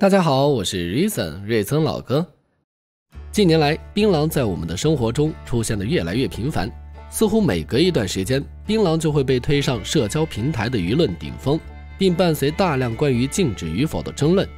大家好，我是 reason 瑞森老哥。近年来，槟榔在我们的生活中出现的越来越频繁，似乎每隔一段时间，槟榔就会被推上社交平台的舆论顶峰，并伴随大量关于禁止与否的争论。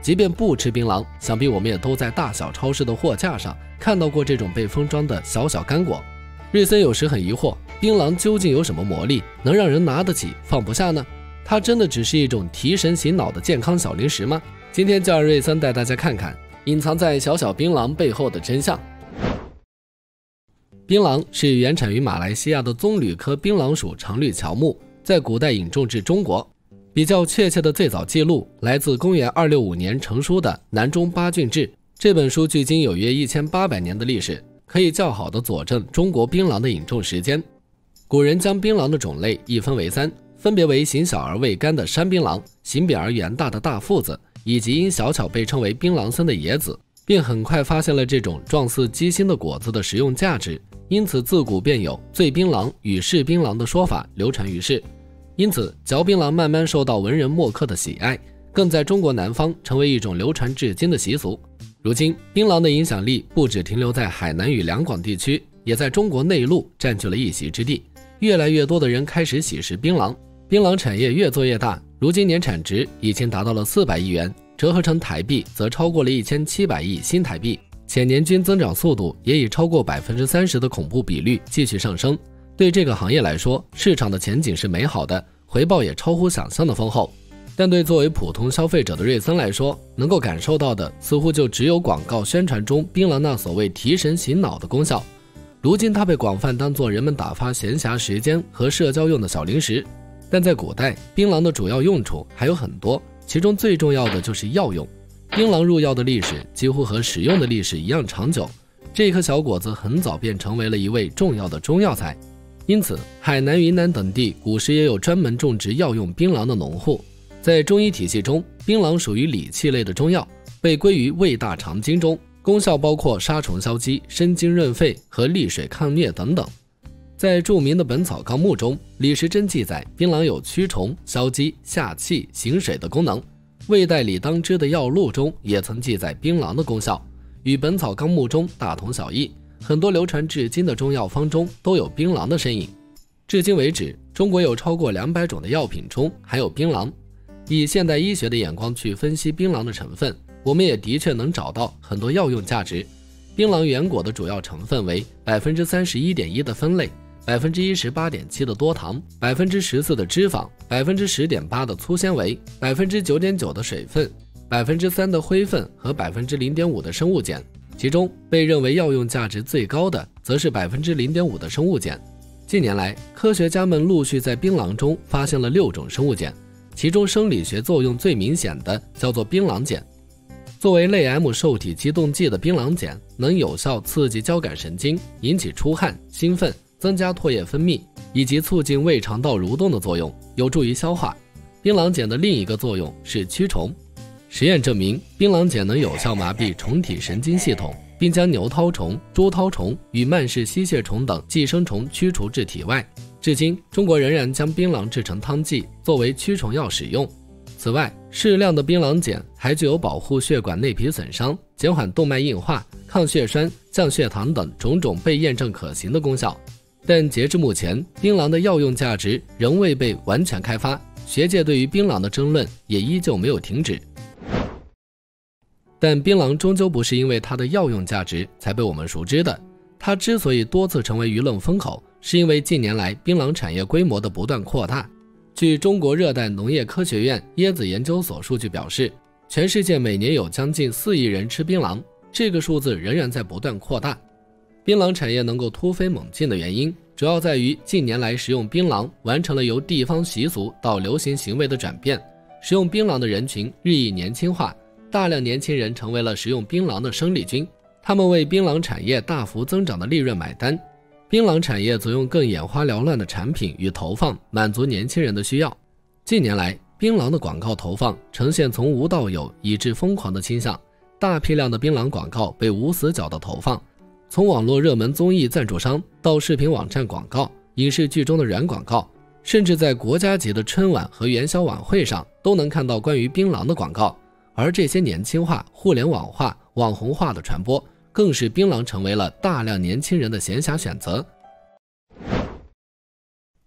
即便不吃槟榔，想必我们也都在大小超市的货架上看到过这种被封装的小小干果。瑞森有时很疑惑，槟榔究竟有什么魔力，能让人拿得起放不下呢？它真的只是一种提神醒脑的健康小零食吗？ 今天就让瑞森带大家看看隐藏在小小槟榔背后的真相。槟榔是原产于马来西亚的棕榈科槟榔属常绿乔木，在古代引种至中国。比较确切的最早记录来自公元265年成书的《南中八骏志》，这本书距今有约1800年的历史，可以较好的佐证中国槟榔的引种时间。古人将槟榔的种类一分为三，分别为形小而未干的山槟榔、形扁而圆大的大附子， 以及因小巧被称为槟榔参的野子，便很快发现了这种状似鸡心的果子的食用价值，因此自古便有醉槟榔与嗜槟榔的说法流传于世。因此，嚼槟榔慢慢受到文人墨客的喜爱，更在中国南方成为一种流传至今的习俗。如今，槟榔的影响力不只停留在海南与两广地区，也在中国内陆占据了一席之地。越来越多的人开始喜食槟榔，槟榔产业越做越大。 如今年产值已经达到了400亿元，折合成台币则超过了1700亿新台币，且年均增长速度也以超过30%的恐怖比率继续上升。对这个行业来说，市场的前景是美好的，回报也超乎想象的丰厚。但对作为普通消费者的瑞森来说，能够感受到的似乎就只有广告宣传中槟榔那所谓提神醒脑的功效。如今它被广泛当作人们打发闲暇时间和社交用的小零食。 但在古代，槟榔的主要用处还有很多，其中最重要的就是药用。槟榔入药的历史几乎和食用的历史一样长久，这颗小果子很早便成为了一味重要的中药材。因此，海南、云南等地古时也有专门种植药用槟榔的农户。在中医体系中，槟榔属于理气类的中药，被归于胃大肠经中，功效包括杀虫消积、生津润肺和利水抗疟等等。 在著名的《本草纲目》中，李时珍记载，槟榔有驱虫、消积、下气、行水的功能。魏代李当之的《药录》中也曾记载槟榔的功效，与《本草纲目》中大同小异。很多流传至今的中药方中都有槟榔的身影。至今为止，中国有超过200种的药品中含有槟榔。以现代医学的眼光去分析槟榔的成分，我们也的确能找到很多药用价值。槟榔原果的主要成分为31.1%的酚类。 18.7%的多糖，14%的脂肪，10.8%的粗纤维，9.9%的水分，3%的灰分和0.5%的生物碱。其中被认为药用价值最高的，则是0.5%的生物碱。近年来，科学家们陆续在槟榔中发现了6种生物碱，其中生理学作用最明显的叫做槟榔碱。作为类 M 受体激动剂的槟榔碱，能有效刺激交感神经，引起出汗、兴奋。 增加唾液分泌以及促进胃肠道蠕动的作用，有助于消化。槟榔碱的另一个作用是驱虫。实验证明，槟榔碱能有效麻痹虫体神经系统，并将牛绦虫、猪绦虫与曼氏吸血虫等寄生虫驱除至体外。至今，中国仍然将槟榔制成汤剂作为驱虫药使用。此外，适量的槟榔碱还具有保护血管内皮损伤、减缓动脉硬化、抗血栓、降血糖等种种被验证可行的功效。 但截至目前，槟榔的药用价值仍未被完全开发，学界对于槟榔的争论也依旧没有停止。但槟榔终究不是因为它的药用价值才被我们熟知的，它之所以多次成为舆论风口，是因为近年来槟榔产业规模的不断扩大。据中国热带农业科学院椰子研究所数据表示，全世界每年有将近4亿人吃槟榔，这个数字仍然在不断扩大。 槟榔产业能够突飞猛进的原因，主要在于近年来食用槟榔完成了由地方习俗到流行行为的转变，食用槟榔的人群日益年轻化，大量年轻人成为了食用槟榔的生力军，他们为槟榔产业大幅增长的利润买单。槟榔产业则用更眼花缭乱的产品与投放满足年轻人的需要。近年来，槟榔的广告投放呈现从无到有以至疯狂的倾向，大批量的槟榔广告被无死角的投放。 从网络热门综艺赞助商到视频网站广告、影视剧中的软广告，甚至在国家级的春晚和元宵晚会上都能看到关于槟榔的广告。而这些年轻化、互联网化、网红化的传播，更使槟榔成为了大量年轻人的闲暇选择。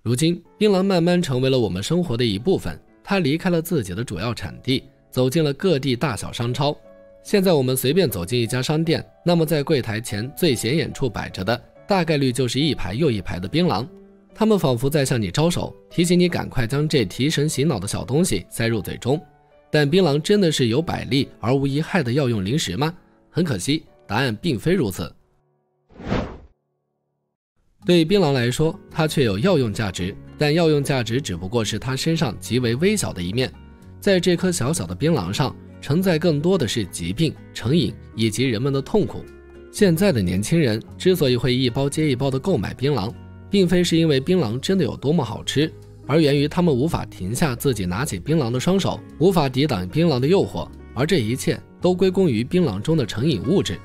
如今，槟榔慢慢成为了我们生活的一部分，它离开了自己的主要产地，走进了各地大小商超。现在我们随便走进一家商店，那么在柜台前最显眼处摆着的，大概率就是一排又一排的槟榔。 他们仿佛在向你招手，提醒你赶快将这提神洗脑的小东西塞入嘴中。但槟榔真的是有百利而无一害的药用零食吗？很可惜，答案并非如此。对槟榔来说，它确有药用价值，但药用价值只不过是它身上极为微小的一面。在这颗小小的槟榔上，承载更多的是疾病、成瘾以及人们的痛苦。现在的年轻人之所以会一包接一包的购买槟榔， 并非是因为槟榔真的有多么好吃，而源于他们无法停下自己拿起槟榔的双手，无法抵挡槟榔的诱惑，而这一切都归功于槟榔中的成瘾物质。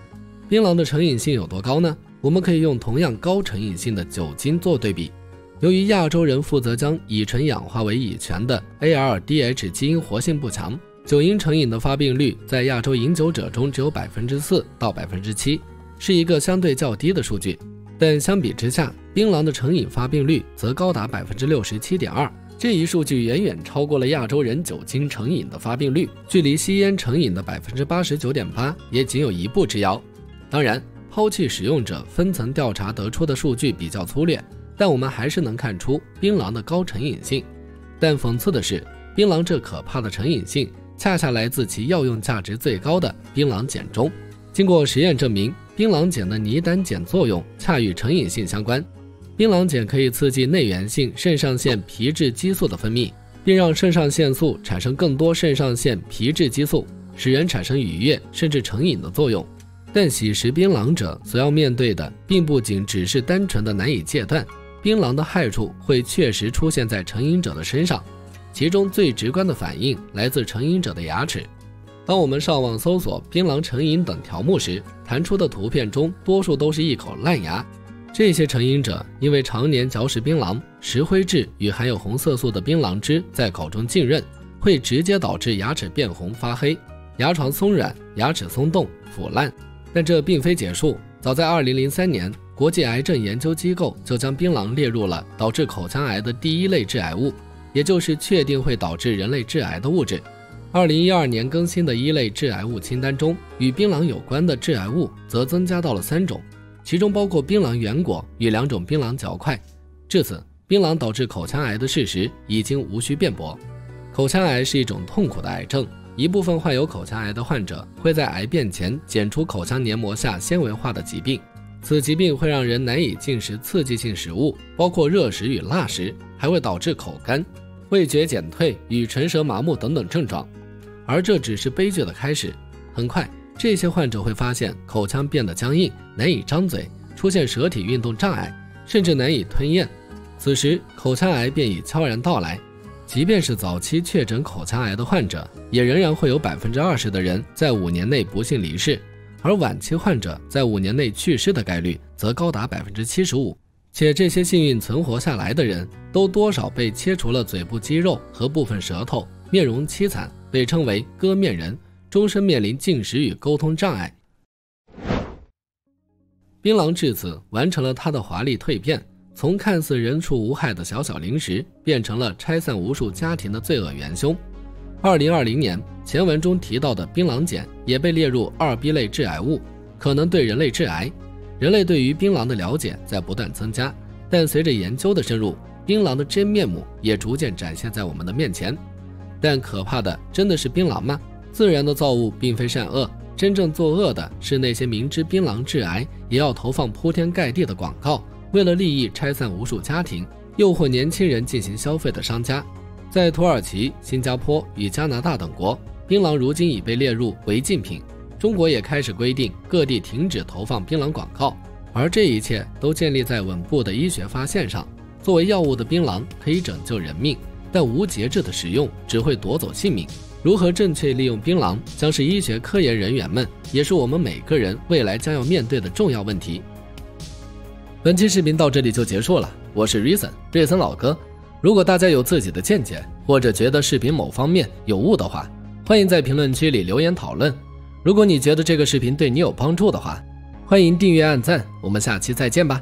槟榔的成瘾性有多高呢？我们可以用同样高成瘾性的酒精做对比。由于亚洲人负责将乙醇氧化为乙醛的 ALDH 基因活性不强，酒精成瘾的发病率在亚洲饮酒者中只有 4% 到 7%， 是一个相对较低的数据。 但相比之下，槟榔的成瘾发病率则高达 67.2%， 这一数据远远超过了亚洲人酒精成瘾的发病率，距离吸烟成瘾的 89.8% 也仅有一步之遥。当然，抛弃使用者分层调查得出的数据比较粗略，但我们还是能看出槟榔的高成瘾性。但讽刺的是，槟榔这可怕的成瘾性，恰恰来自其药用价值最高的槟榔碱中。经过实验证明， 槟榔碱的泥单碱作用恰与成瘾性相关。槟榔碱可以刺激内源性肾上腺皮质激素的分泌，并让肾上腺素产生更多肾上腺皮质激素，使人产生愉悦甚至成瘾的作用。但吸食槟榔者所要面对的，并不仅只是单纯的难以戒断。槟榔的害处会确实出现在成瘾者的身上，其中最直观的反应来自成瘾者的牙齿。 当我们上网搜索“槟榔成瘾”等条目时，弹出的图片中多数都是一口烂牙。这些成瘾者因为常年嚼食槟榔，石灰质与含有红色素的槟榔汁在口中浸润，会直接导致牙齿变红发黑、牙床松软、牙齿松动、腐烂。但这并非结束，早在2003年，国际癌症研究机构就将槟榔列入了导致口腔癌的第一类致癌物，也就是确定会导致人类致癌的物质。 2012年更新的一类致癌物清单中，与槟榔有关的致癌物则增加到了3种，其中包括槟榔原果与2种槟榔嚼块。至此，槟榔导致口腔癌的事实已经无需辩驳。口腔癌是一种痛苦的癌症，一部分患有口腔癌的患者会在癌变前检出口腔黏膜下纤维化的疾病，此疾病会让人难以进食刺激性食物，包括热食与辣食，还会导致口干、味觉减退与唇舌麻木等等症状。 而这只是悲剧的开始。很快，这些患者会发现口腔变得僵硬，难以张嘴，出现舌体运动障碍，甚至难以吞咽。此时，口腔癌便已悄然到来。即便是早期确诊口腔癌的患者，也仍然会有 20% 的人在5年内不幸离世，而晚期患者在5年内去世的概率则高达 75%。且这些幸运存活下来的人都多少被切除了嘴部肌肉和部分舌头，面容凄惨。 被称为割面人，终身面临进食与沟通障碍。槟榔至此完成了它的华丽蜕变，从看似人畜无害的小小零食，变成了拆散无数家庭的罪恶元凶。2020年，前文中提到的槟榔碱也被列入2B 类致癌物，可能对人类致癌。人类对于槟榔的了解在不断增加，但随着研究的深入，槟榔的真面目也逐渐展现在我们的面前。 但可怕的真的是槟榔吗？自然的造物并非善恶，真正作恶的是那些明知槟榔致癌，也要投放铺天盖地的广告，为了利益拆散无数家庭，诱惑年轻人进行消费的商家。在土耳其、新加坡与加拿大等国，槟榔如今已被列入违禁品。中国也开始规定各地停止投放槟榔广告，而这一切都建立在稳步的医学发现上。作为药物的槟榔可以拯救人命。 但无节制的使用只会夺走性命。如何正确利用槟榔，将是医学科研人员们，也是我们每个人未来将要面对的重要问题。本期视频到这里就结束了，我是 reason 瑞森老哥。如果大家有自己的见解，或者觉得视频某方面有误的话，欢迎在评论区里留言讨论。如果你觉得这个视频对你有帮助的话，欢迎订阅、按赞。我们下期再见吧。